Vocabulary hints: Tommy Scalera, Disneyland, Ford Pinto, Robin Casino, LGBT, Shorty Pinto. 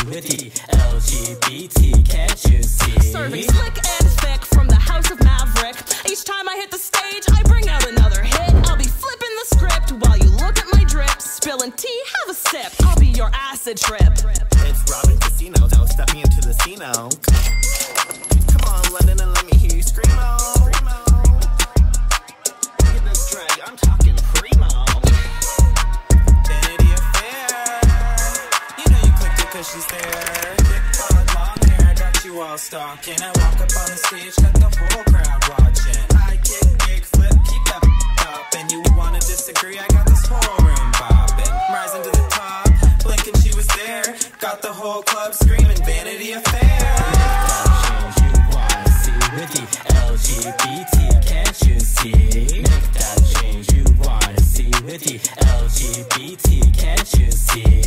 community, LGBT, can't you see? Serving slick and thick from the house of Maverick. Each time I hit the stage, I bring out another hit. I'll be flipping the script while you look at my drip. Spilling tea, have a sip, I'll be your acid trip. It's Robin Casino, now step me into the casino. Come on, London, and let me hear you scream-o. Look at this drag, I'm talking primo. Vanity Affair. You know you clicked it cause she's there. Thick bod, long hair, got you all stalking. I walk up on the stage, got the whole crowd watching. I kick, flip, keep that up. And you wanna disagree, I got this whole room bopping. Rising to the top, blinking she was there. Got the whole club screaming, Vanity Affair. LGBT, can't you see? Make that change you wanna see with the LGBT, can't you see?